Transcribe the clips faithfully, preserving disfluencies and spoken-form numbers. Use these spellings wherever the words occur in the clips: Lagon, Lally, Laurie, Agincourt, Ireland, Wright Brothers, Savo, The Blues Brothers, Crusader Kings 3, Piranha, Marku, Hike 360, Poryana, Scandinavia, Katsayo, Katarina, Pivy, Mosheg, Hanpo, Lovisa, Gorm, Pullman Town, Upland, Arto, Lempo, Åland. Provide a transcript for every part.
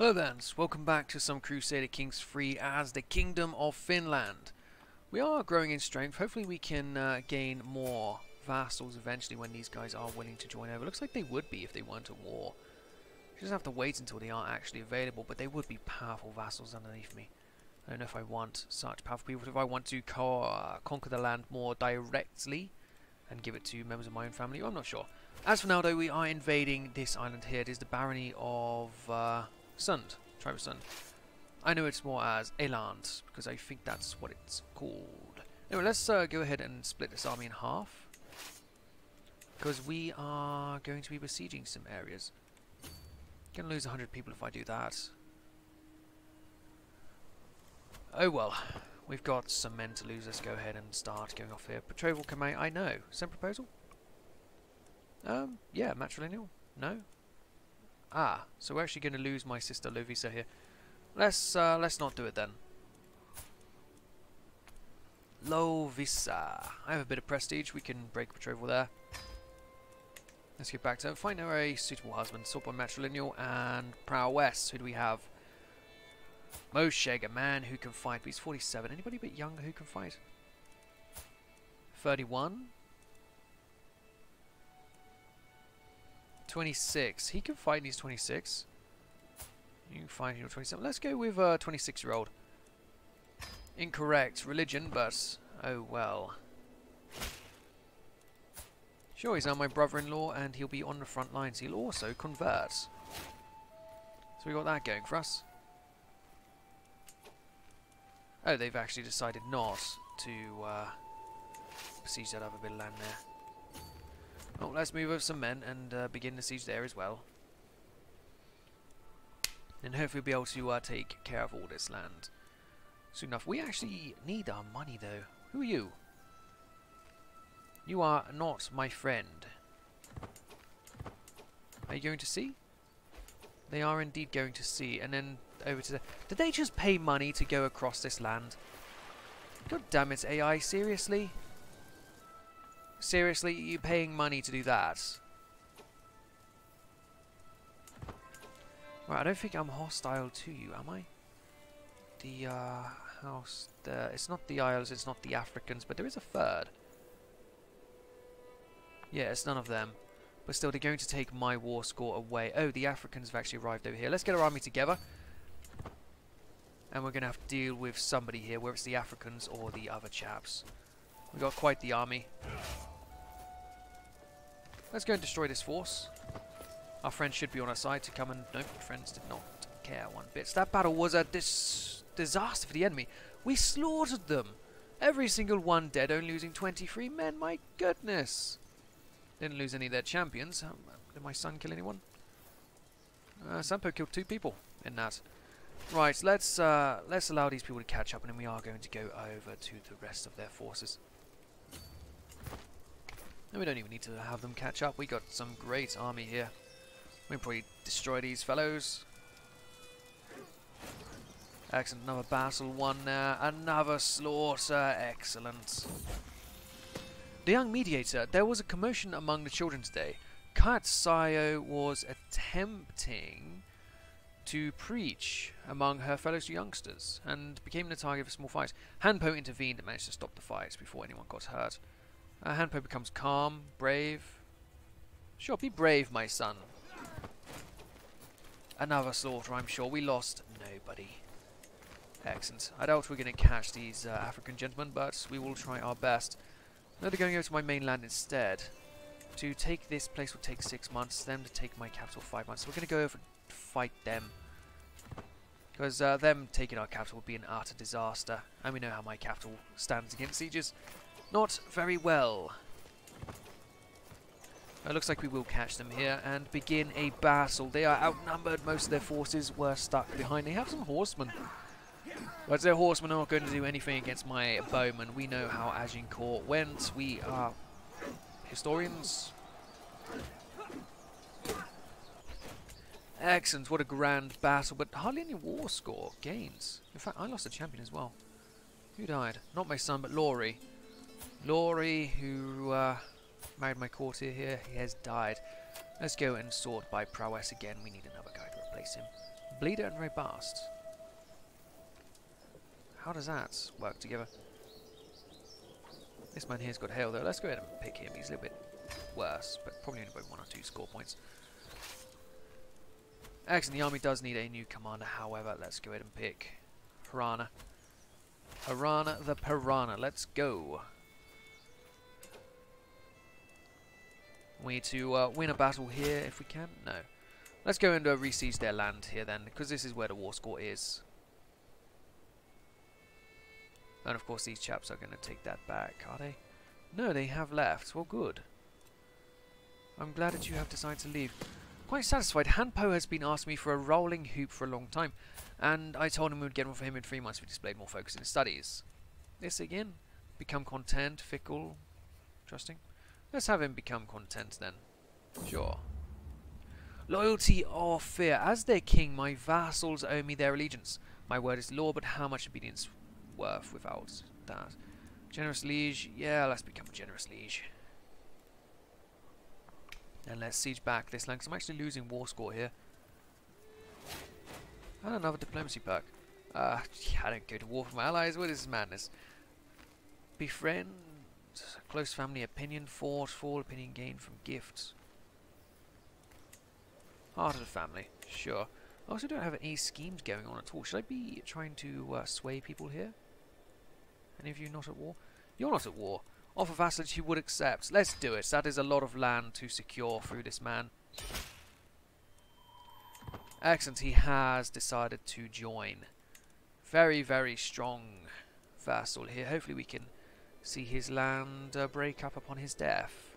Hello Bands, welcome back to some Crusader Kings three as the Kingdom of Finland. We are growing in strength, hopefully we can uh, gain more vassals eventually when these guys are willing to join over. Looks like they would be if they weren't at war. You just have to wait until they are actually available, but they would be powerful vassals underneath me. I don't know if I want such powerful people, if I want to co uh, conquer the land more directly and give it to members of my own family, well, I'm not sure. As for now though, we are invading this island here. It is the barony of... Uh, Sund, tribe of Sund. I know it's more as Åland because I think that's what it's called. Anyway, let's uh, go ahead and split this army in half because we are going to be besieging some areas. Gonna lose one hundred people if I do that. Oh well, we've got some men to lose. Let's go ahead and start going off here. Betrothal command, I know. Send proposal? Um, yeah, matrilineal? No? Ah, so we're actually going to lose my sister Lovisa here. Let's uh, let's not do it then. Lovisa, I have a bit of prestige. We can break betrothal there. Let's get back to her. Find her a suitable husband. Sort by matrilineal and prowess. Who do we have? Mosheg, a man who can fight. But he's forty-seven. Anybody a bit young who can fight? thirty-one. twenty-six. He can fight and he's twenty-six. You can fight and you're twenty-seven. Let's go with a twenty-six-year-old. Incorrect religion, but oh well. Sure, he's now my brother-in-law and he'll be on the front lines. He'll also convert. So we got that going for us. Oh, they've actually decided not to uh, besiege that other bit of land there. Well, let's move over some men and uh, begin the siege there as well. And hopefully we'll be able to uh, take care of all this land soon enough. We actually need our money though. Who are you? You are not my friend. Are you going to sea? They are indeed going to sea. And then over to the... Did they just pay money to go across this land? God damn it, A I. Seriously? Seriously, you're paying money to do that? Right, I don't think I'm hostile to you, am I? The, uh, house... The, it's not the Isles, it's not the Africans, but there is a third. Yeah, it's none of them. But still, they're going to take my war score away. Oh, the Africans have actually arrived over here. Let's get our army together. And we're going to have to deal with somebody here, whether it's the Africans or the other chaps. We've got quite the army. Let's go and destroy this force. Our friends should be on our side to come and... Nope, friends did not care one bit. So that battle was a dis disaster for the enemy. We slaughtered them. Every single one dead, only losing twenty-three men. My goodness. Didn't lose any of their champions. Um, did my son kill anyone? Uh, Sampo killed two people in that. Right, let's, uh, let's allow these people to catch up and then we are going to go over to the rest of their forces. No, we don't even need to have them catch up. We got some great army here. We can probably destroy these fellows. Excellent. Another battle won there. Another slaughter. Excellent. The young mediator. There was a commotion among the children today. Katsayo was attempting to preach among her fellow youngsters and became the target of a small fight. Hanpo intervened and managed to stop the fights before anyone got hurt. Uh, Hanpo becomes calm, brave. Sure, be brave, my son. Another slaughter, I'm sure. We lost nobody. Excellent. I doubt we're going to catch these uh, African gentlemen, but we will try our best. Now they're going over to my mainland instead. To take this place will take six months, them to take my capital five months. So we're going to go over and fight them. Because uh, them taking our capital would be an utter disaster. And we know how my capital stands against sieges. Not very well. It looks like we will catch them here and begin a battle. They are outnumbered. Most of their forces were stuck behind. They have some horsemen. But their horsemen are not going to do anything against my bowmen. We know how Agincourt went. We are historians. Excellent. What a grand battle. But hardly any war score gains. In fact, I lost a champion as well. Who died? Not my son, but Laurie. Laurie, who uh, married my courtier here, he has died. Let's go and sort by prowess again. We need another guy to replace him. Bleeder and Robust. How does that work together? This man here's got hail though. Let's go ahead and pick him. He's a little bit worse, but probably only by one or two score points. Excellent. The army does need a new commander, however. Let's go ahead and pick Piranha. Piranha the Piranha. Let's go. We need to uh, win a battle here if we can. No. Let's go and uh, re-seize their land here then, because this is where the war score is. And of course these chaps are going to take that back, are they? No, they have left. Well, good. I'm glad that you have decided to leave. Quite satisfied. Hanpo has been asking me for a rolling hoop for a long time, and I told him we would get one for him in three months if we displayed more focus in his studies. This again? Become content, fickle, trusting. Let's have him become content then. Sure. Loyalty or fear. As their king, my vassals owe me their allegiance. My word is law, but how much obedience worth without that? Generous liege. Yeah, let's become a generous liege. And let's siege back this land, because I'm actually losing war score here. And another diplomacy perk. Uh, I don't go to war for my allies. What is this madness? Befriend. Close family opinion, force, fall, opinion gained from gifts. Heart of the family, sure. I also don't have any schemes going on at all. Should I be trying to uh, sway people here? Any of you not at war? You're not at war. Offer vassalage you would accept. Let's do it. That is a lot of land to secure through this man. Excellent, he has decided to join. Very, very strong vassal here. Hopefully we can see his land uh, break up upon his death.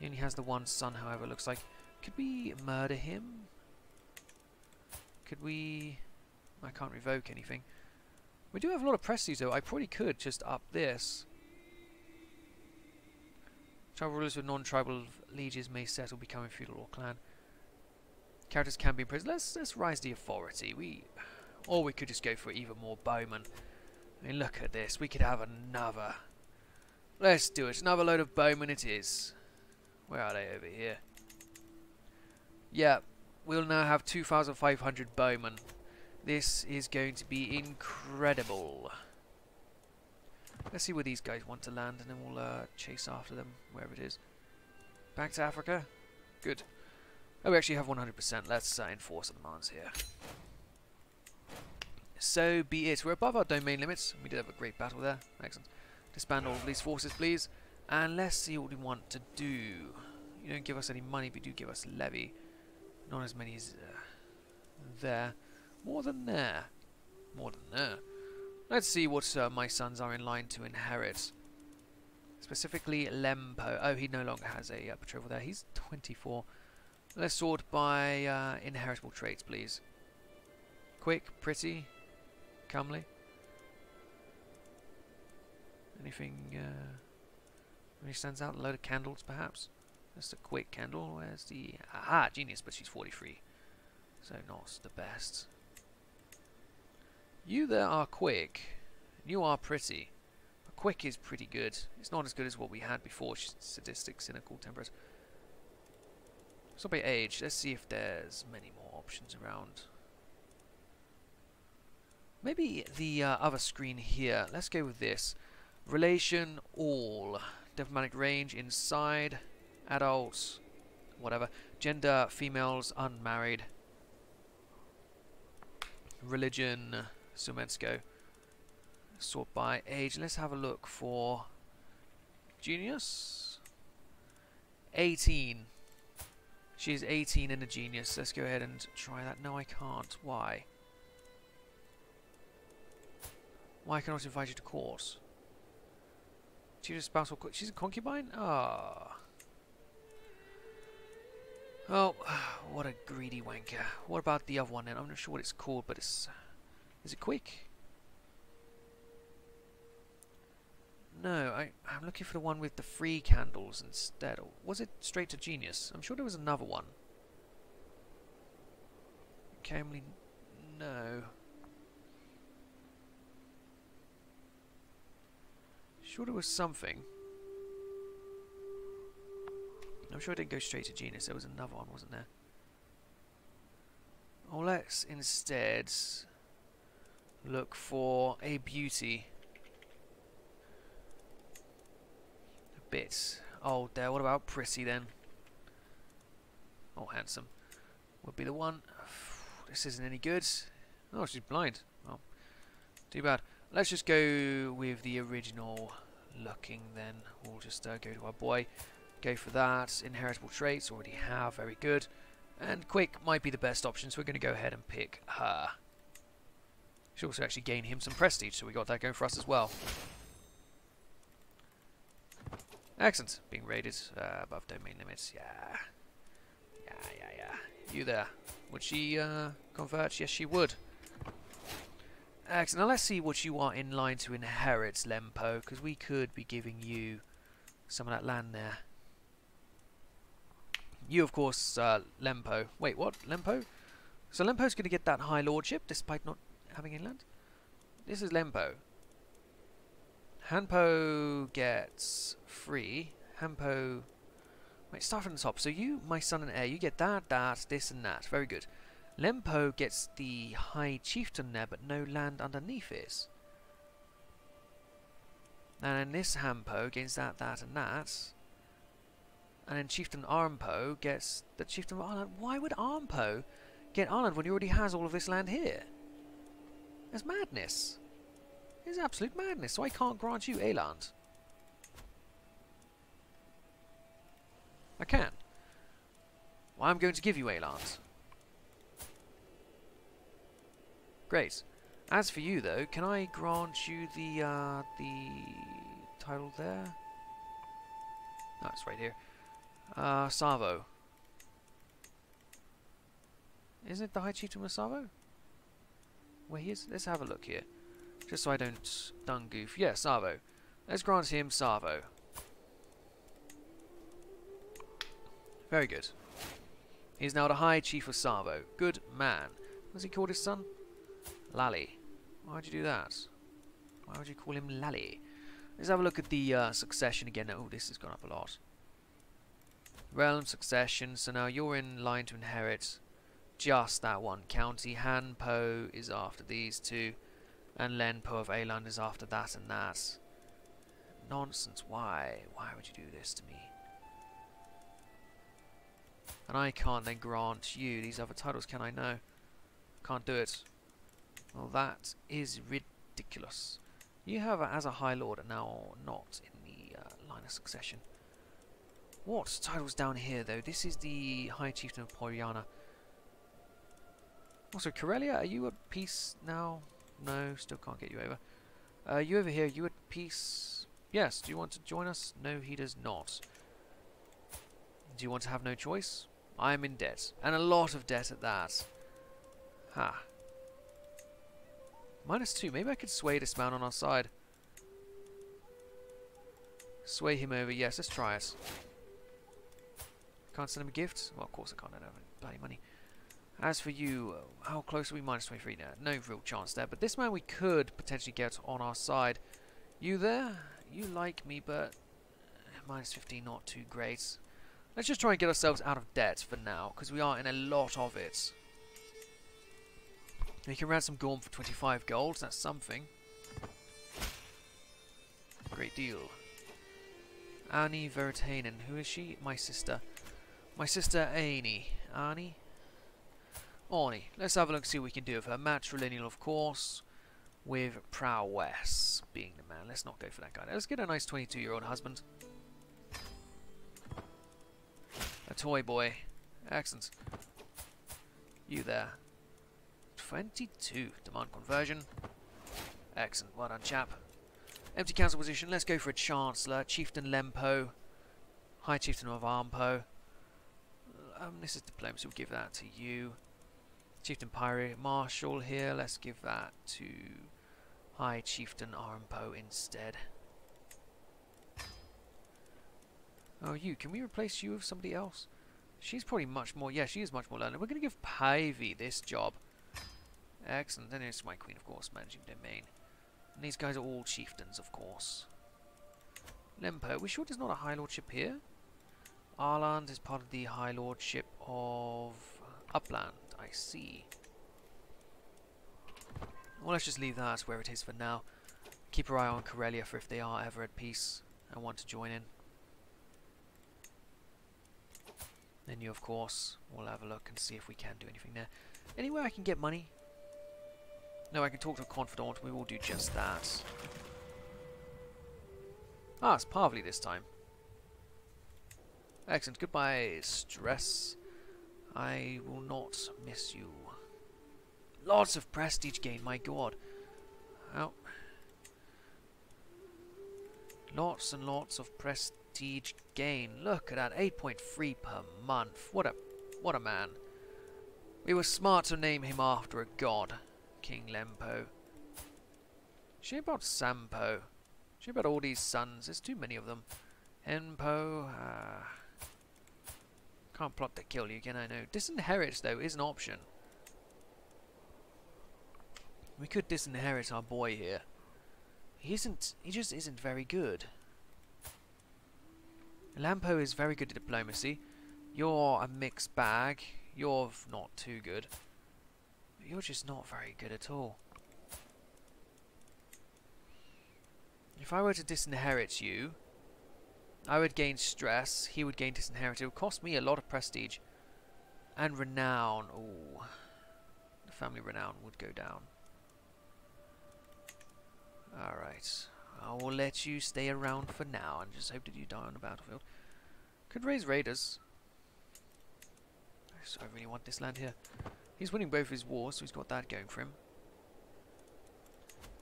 He only has the one son, however, looks like. Could we murder him? Could we... I can't revoke anything. We do have a lot of prestige, though. I probably could just up this. Tribal rulers with non-tribal lieges may settle, becoming feudal or clan. Characters can be imprisoned. Let's, let's rise the authority. We, Or we could just go for even more bowmen. I mean, look at this. We could have another. Let's do it. Another load of bowmen it is. Where are they over here? Yeah, we'll now have two thousand five hundred bowmen. This is going to be incredible. Let's see where these guys want to land, and then we'll uh, chase after them, wherever it is. Back to Africa? Good. Oh, we actually have one hundred percent. Let's uh, enforce the demands here. So be it. We're above our domain limits. We did have a great battle there. Excellent. Disband all of these forces, please. And let's see what we want to do. You don't give us any money, but you do give us levy. Not as many as uh, there. More than there. More than there. Let's see what uh, my sons are in line to inherit. Specifically, Lempo. Oh, he no longer has a uh, betrothal there. He's twenty-four. Let's sort by uh, inheritable traits, please. Quick, pretty... Comely. Anything uh, really stands out? A load of candles, perhaps? Just a quick candle. Where's the... Aha! Genius, but she's forty-three. So not the best. You there are quick. You are pretty. But quick is pretty good. It's not as good as what we had before. She's sadistic, cynical, temperate. So by age, let's see if there's many more options around. Maybe the uh, other screen here. Let's go with this. Relation, all. Diplomatic range, inside. Adults, whatever. Gender, females, unmarried. Religion, Sumensko. Sort by age. Let's have a look for genius. eighteen. She's eighteen and a genius. Let's go ahead and try that. No, I can't. Why? Why cannot I invite you to court? She's a spouse or she's a concubine? Ah. Oh, what a greedy wanker. What about the other one then? I'm not sure what it's called, but it's... Is it quick? No, I, I'm looking for the one with the free candles instead. Or was it straight to genius? I'm sure there was another one. Camely... No... Sure, there was something. I'm sure it didn't go straight to genius. There was another one, wasn't there? Oh, let's instead look for a beauty. A bit old there. What about pretty then? Oh, handsome. Would be the one. This isn't any good. Oh, she's blind. Oh, too bad. Let's just go with the original looking then. We'll just uh, go to our boy. Go for that. Inheritable traits. Already have. Very good. And quick might be the best option, so we're going to go ahead and pick her. She'll also actually gain him some prestige, so we got that going for us as well. Excellent. Being raided uh, above domain limits. Yeah. Yeah, yeah, yeah. You there. Would she uh, convert? Yes, she would. Excellent. Now let's see what you are in line to inherit, Lempo, because we could be giving you some of that land there. You, of course, uh, Lempo. Wait, what? Lempo? So Lempo's going to get that high lordship, despite not having inland? This is Lempo. Hanpo gets free. Hanpo... Wait, start from the top. So you, my son and heir, you get that, that, this and that. Very good. Lempo gets the high chieftain there, but no land underneath it. And then this Hanpo gains that, that and that. And then Chieftain Armpo gets the Chieftain of Ireland. Why would Armpo get Ireland when he already has all of this land here? That's madness. It's absolute madness. So I can't grant you a land. I can. Well, I'm going to give you a land. Great. As for you, though, can I grant you the uh, the title there? No, it's right here. Uh, Savo. Isn't it the High Chieftain with Savo? Where he is? Let's have a look here. Just so I don't dung goof. Yeah, Savo. Let's grant him Savo. Very good. He's now the High Chief of Savo. Good man. What's he called his son? Lally. Why would you do that? Why would you call him Lally? Let's have a look at the uh, succession again. Oh, this has gone up a lot. Realm succession, so now you're in line to inherit just that one county. Hanpo is after these two, and Lempo of Åland is after that and that. Nonsense, why? Why would you do this to me? And I can't then grant you these other titles, can I? No. Can't do it. Well, that is ridiculous. You have, a, as a High Lord, are now not in the uh, line of succession. What title's down here, though? This is the High Chieftain of Poryana. Also, Karelia, are you at peace now? No, still can't get you over. Uh, you over here, you at peace? Yes, do you want to join us? No, he does not. Do you want to have no choice? I am in debt, and a lot of debt at that. Ha. Minus two, maybe I could sway this man on our side. Sway him over, yes, let's try it. Can't send him a gift? Well, of course I can't, I don't have any bloody money. As for you, how close are we? Minus twenty-three now. No real chance there, but this man we could potentially get on our side. You there? You like me, but minus fifteen, not too great. Let's just try and get ourselves out of debt for now, because we are in a lot of it. We can ransom Gorm for twenty-five gold, that's something. Great deal. Aini Veritainen, who is she? My sister. My sister Aini. Aini? Aini. Let's have a look and see what we can do with her. Matrilineal, of course, with prowess being the man. Let's not go for that guy. Let's get a nice twenty-two-year-old husband. A toy boy. Excellent. You there. twenty-two. Demand conversion. Excellent. Well done, chap. Empty council position. Let's go for a Chancellor. Chieftain Lempo. High Chieftain of Armpo. Um, this is diplomacy, we'll give that to you. Chieftain Pyre Marshal here, let's give that to High Chieftain Armpo instead. Oh, you, can we replace you with somebody else? She's probably much more, yeah, she is much more learned. We're going to give Pivy this job. Excellent, then it's my queen, of course, managing domain. And these guys are all chieftains, of course. Lempo, are we sure there's not a high lordship here? Åland is part of the High Lordship of Upland, I see. Well, let's just leave that where it is for now. Keep our eye on Karelia for if they are ever at peace and want to join in. Then you, of course, will have a look and see if we can do anything there. Anywhere I can get money? No, I can talk to a confidant. We will do just that. Ah, it's Parvli this time. Excellent. Goodbye, stress. I will not miss you. Lots of prestige gain, my god. Ow. Lots and lots of prestige gain. Look at that, eight point three per month. What a, what a man. We were smart to name him after a god, King Lempo. Shame about Sampo. Shame about all these sons. There's too many of them. Hanpo. Ah. Can't plot to kill you, can I? No. Disinherit, though, is an option. We could disinherit our boy here. He isn't... He just isn't very good. Lempo is very good at diplomacy. You're a mixed bag. You're not too good. You're just not very good at all. If I were to disinherit you... I would gain stress, he would gain disinherit. It would cost me a lot of prestige. And renown. Ooh. The family renown would go down. Alright. I will let you stay around for now and just hope that you die on the battlefield. Could raise raiders. So I really want this land here. He's winning both his wars, so he's got that going for him.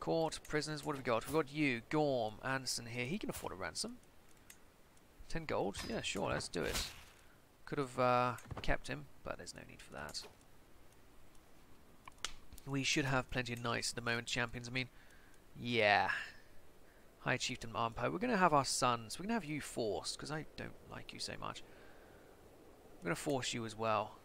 Court, prisoners, what have we got? We've got you, Gorm, Anson here. He can afford a ransom. Ten gold? Yeah, sure, let's do it. Could have uh, kept him, but there's no need for that. We should have plenty of knights at the moment, champions. I mean, yeah. High Chieftain Armpo. We're going to have our sons. We're going to have you forced, because I don't like you so much. We're going to force you as well.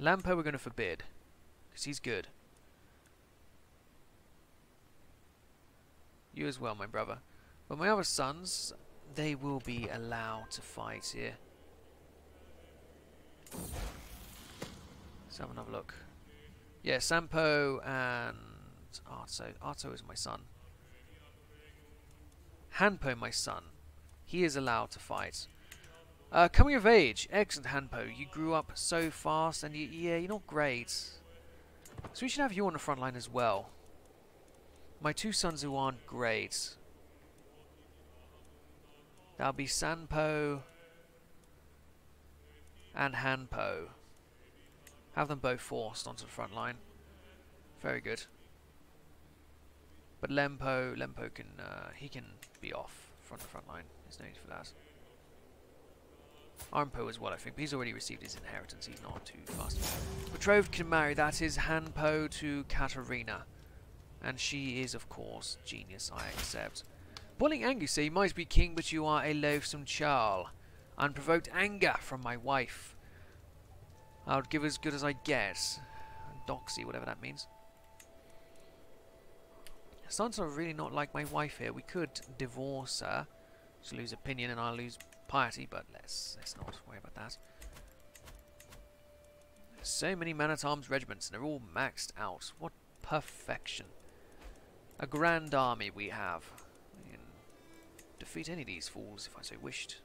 Lampo we're going to forbid, because he's good. You as well, my brother. But my other sons... they will be allowed to fight here. Let's have another look. Yeah, Sampo and Arto. Arto is my son. Hanpo, my son. He is allowed to fight. Uh, coming of age. Excellent, Hanpo. You grew up so fast, and you, yeah, you're not great. So we should have you on the front line as well. My two sons who aren't great... that'll be Sampo and Hanpo. Have them both forced onto the front line. Very good. But Lempo, Lempo can uh, he can be off from the front line. There's no need for that. Armpo as well, I think, but he's already received his inheritance. He's not too fast. Betrothed can marry. That is Hanpo to Katarina, and she is of course genius. I accept. Boiling anger, say, you might be king, but you are a loathsome churl. Unprovoked anger from my wife. I'll give as good as I get. Doxy, whatever that means. Sons are really not like my wife here. We could divorce her. She'll lose opinion and I'll lose piety, but let's, let's not worry about that. There's so many man-at-arms regiments and they're all maxed out. What perfection. A grand army we have. Defeat any of these fools if I so wished.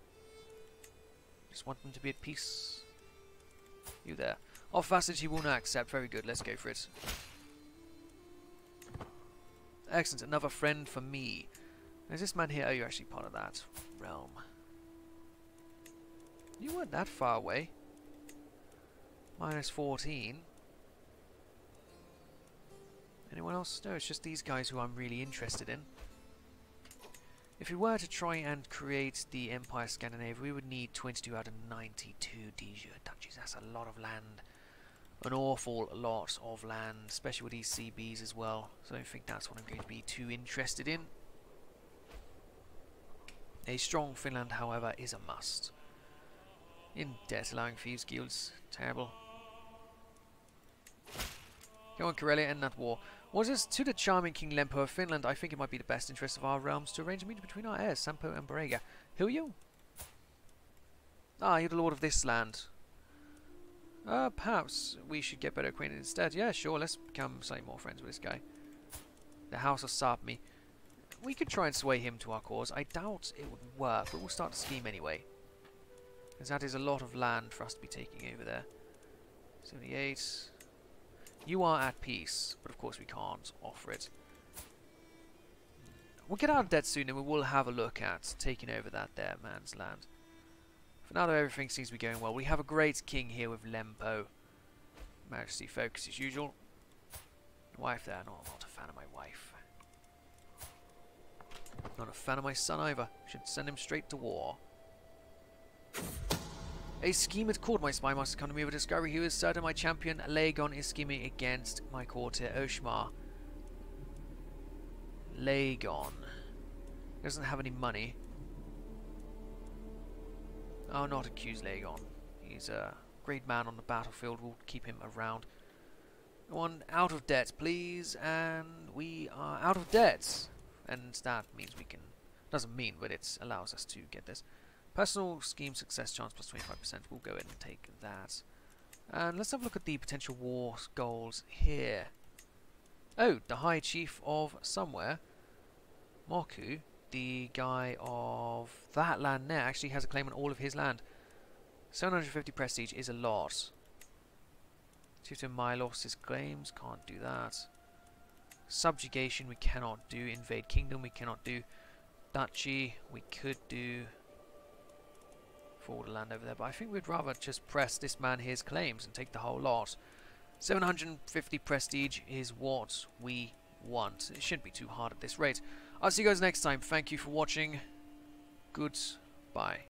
Just want them to be at peace. You there. Off passage he will not accept. Very good, let's go for it. Excellent, another friend for me. Is this man here? Oh, you're actually part of that realm. You weren't that far away. Minus fourteen. Anyone else? No, it's just these guys who I'm really interested in. If we were to try and create the Empire Scandinavia, we would need twenty-two out of ninety-two D J duchies. That's a lot of land. An awful lot of land, especially with these C Bs as well. So I don't think that's what I'm going to be too interested in. A strong Finland, however, is a must. In debt, allowing thieves guilds. Terrible. Go on, Karelia, end that war. Was this to the charming King Lempo of Finland? I think it might be the best interest of our realms to arrange a meeting between our heirs, Sampo and Borega. Who are you? Ah, you're the lord of this land. Uh, perhaps we should get better acquainted instead. Yeah, sure, let's become slightly more friends with this guy. The House of Sapmi. We could try and sway him to our cause. I doubt it would work, but we'll start to scheme anyway. Because that is a lot of land for us to be taking over there. seventy-eight. You are at peace, but of course we can't offer it. We'll get out of debt soon and we will have a look at taking over that there man's land. For now though, everything seems to be going well. We have a great king here with Lempo. Majesty focus as usual. Wife there, not, not a fan of my wife. Not a fan of my son either. Should send him straight to war. A scheme had caught my spy must come to me with a discovery. He was certain my champion Lagon is scheming against my courtier Oshmar. Lagon. He doesn't have any money. I'll not accuse Lagon. He's a great man on the battlefield. We'll keep him around. Go on, out of debt, please. And we are out of debt. And that means we can... Doesn't mean, but it allows us to get this. Personal scheme success chance plus twenty-five percent. We'll go ahead and take that. And let's have a look at the potential war goals here. Oh, the High Chief of somewhere. Marku, the guy of that land there, actually has a claim on all of his land. seven hundred fifty prestige is a lot. Chief to Milos, his claims, can't do that. Subjugation, we cannot do. Invade Kingdom, we cannot do. Duchy, we could do. Forward land over there, but I think we'd rather just press this man his claims and take the whole lot. seven hundred fifty prestige is what we want. It shouldn't be too hard at this rate. I'll see you guys next time. Thank you for watching. Goodbye.